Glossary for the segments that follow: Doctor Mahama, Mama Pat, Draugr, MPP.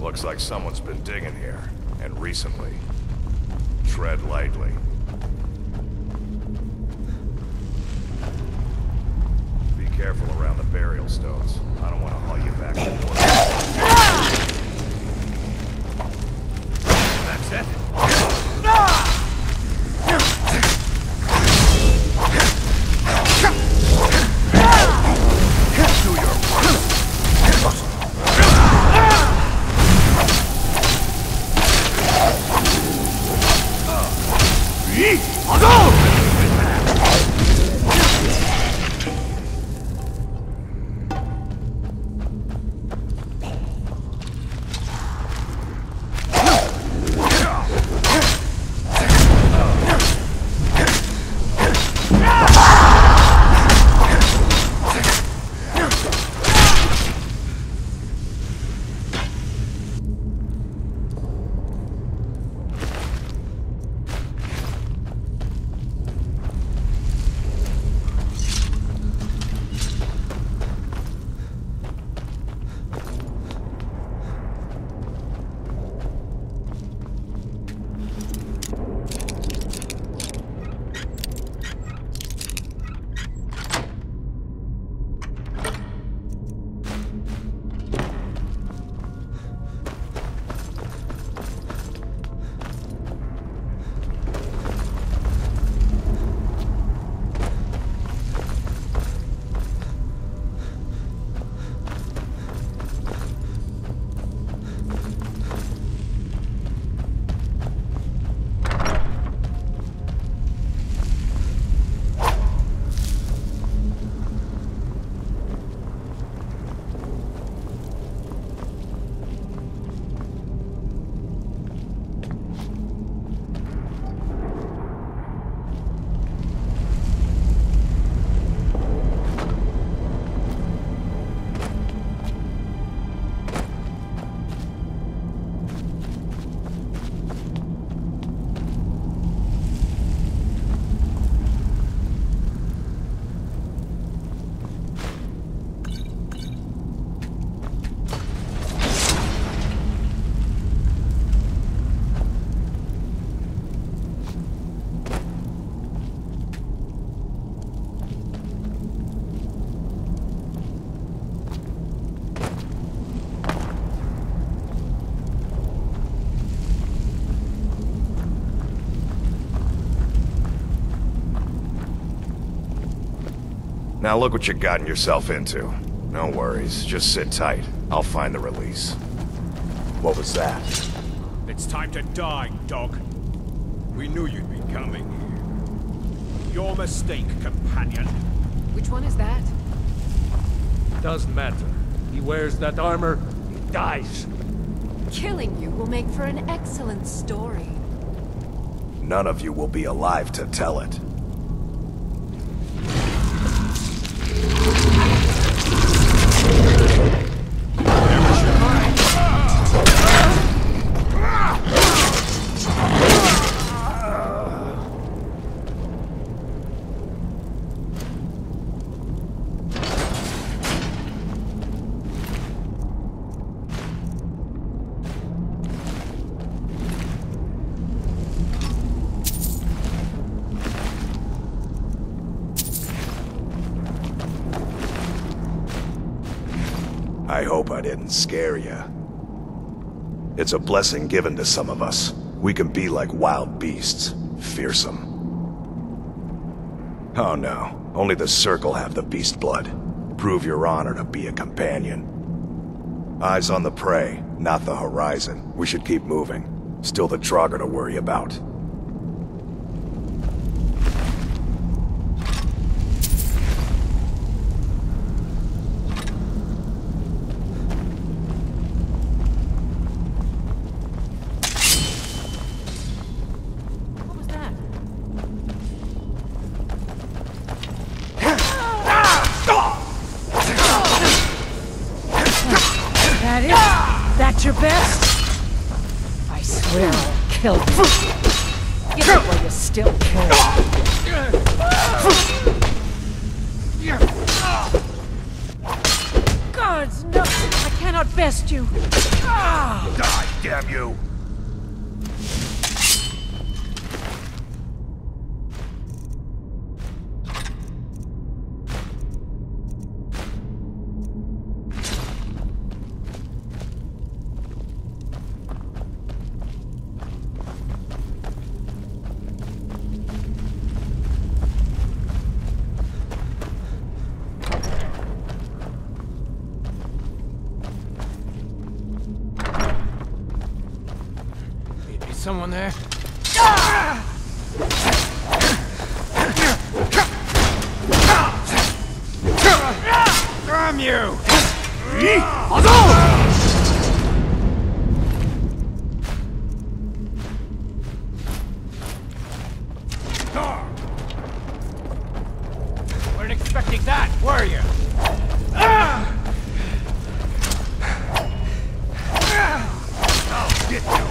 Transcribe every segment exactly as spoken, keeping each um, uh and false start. Looks like someone's been digging here, and recently. Tread lightly. Be careful around the burial stones. I don't want to haul you back to the north. That's it. Now look what you've gotten yourself into. No worries, just sit tight. I'll find the release. What was that? It's time to die, dog. We knew you'd be coming. Your mistake, companion. Which one is that? Doesn't matter. He wears that armor, he dies. Killing you will make for an excellent story. None of you will be alive to tell it. I hope I didn't scare you. It's a blessing given to some of us. We can be like wild beasts, fearsome. Oh no, only the Circle have the beast blood. Prove your honor to be a companion. Eyes on the prey, not the horizon. We should keep moving. Still the Draugr to worry about. That it? That your best? I swear I'll kill you. Get away, you still cold. Guards, no! I cannot best you. God damn you! Someone there? Damn you! Weren't expecting that, were you? I'll get you!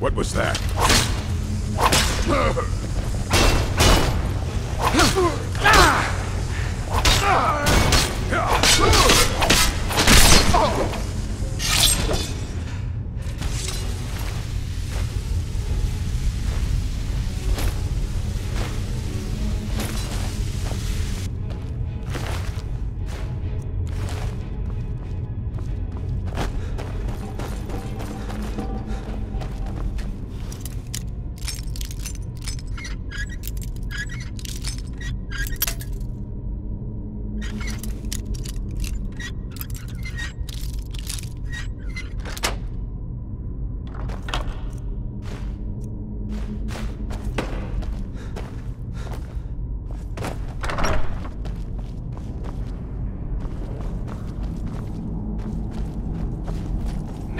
What was that?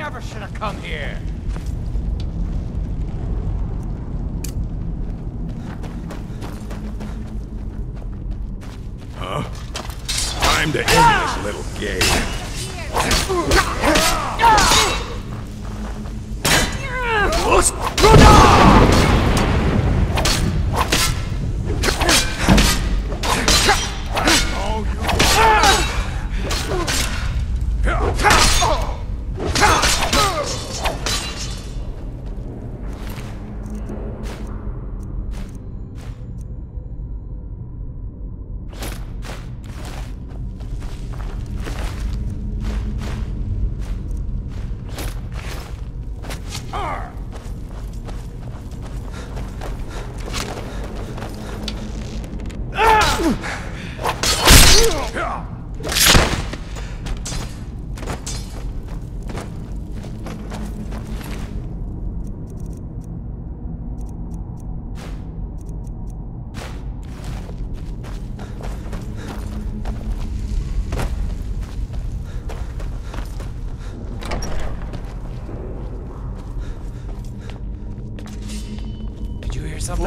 Never should have come here. Huh? Time to end ah! this little game. Oh, you. Did you hear something?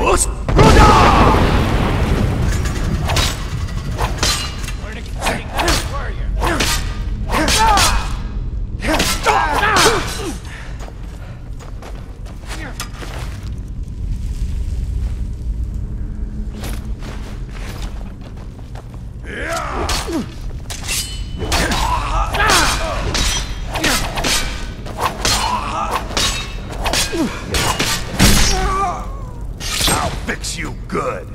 I'll fix you good.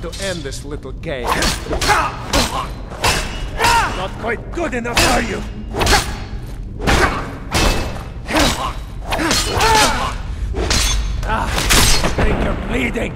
time to end this little game. Not quite good enough, are you? Ah, I think you're bleeding.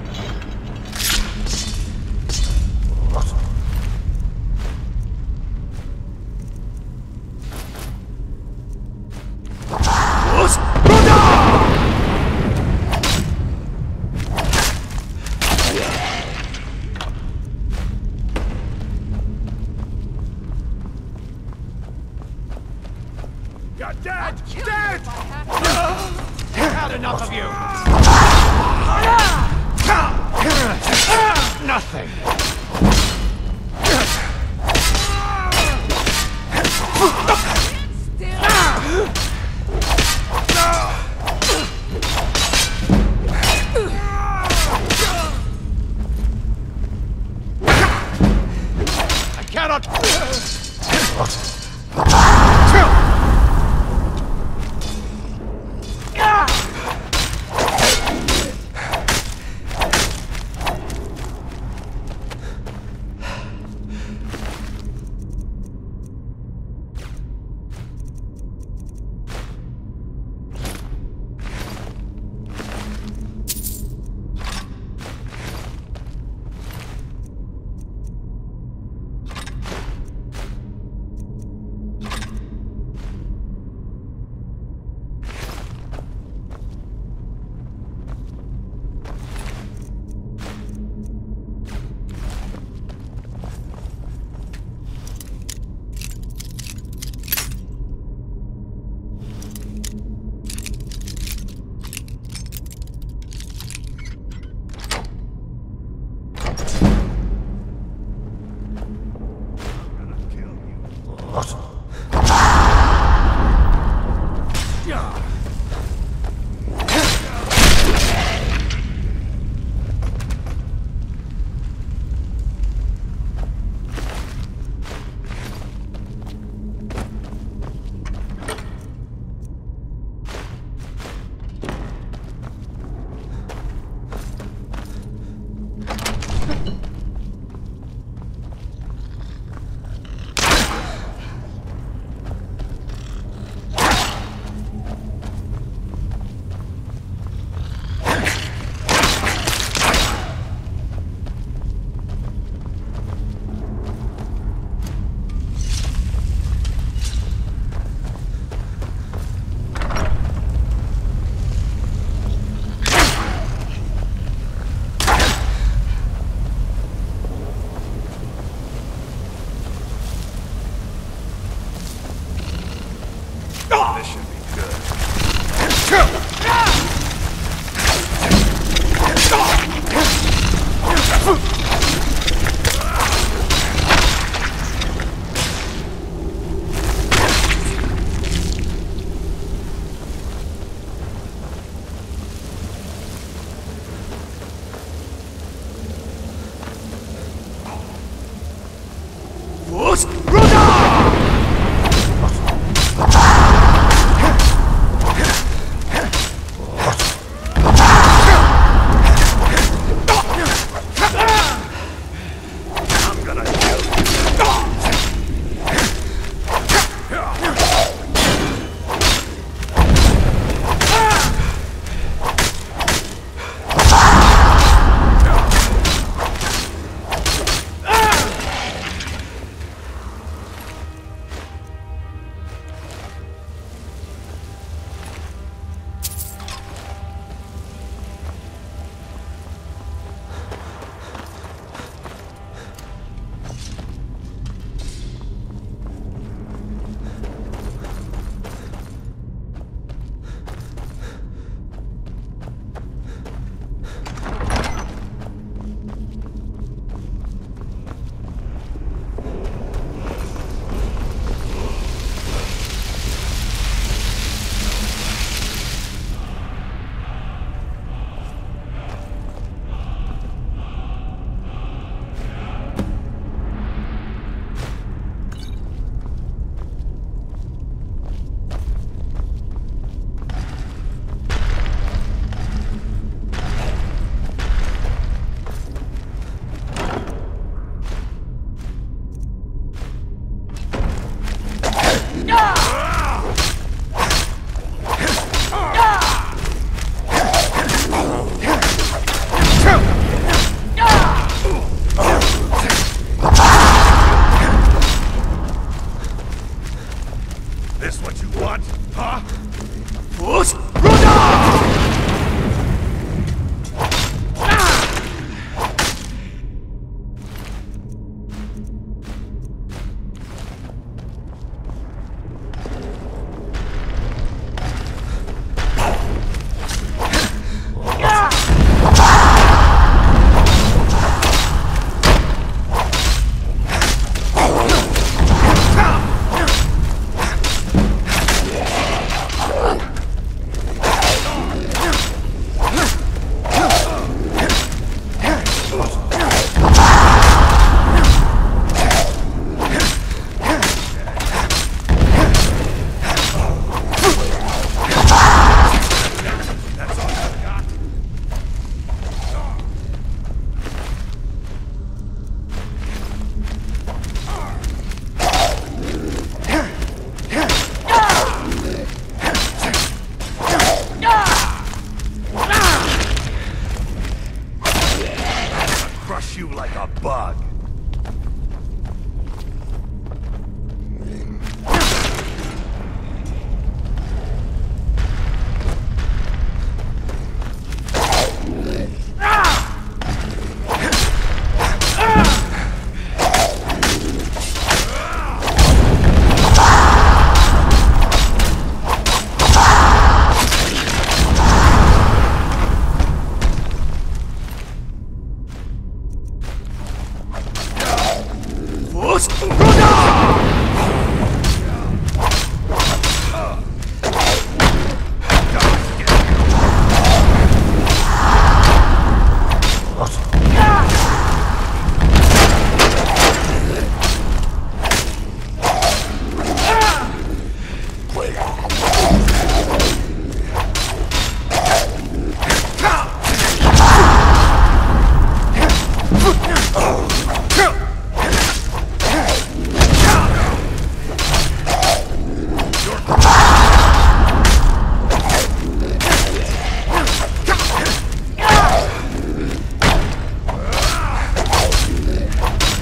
bug.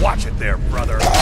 Watch it there, brother.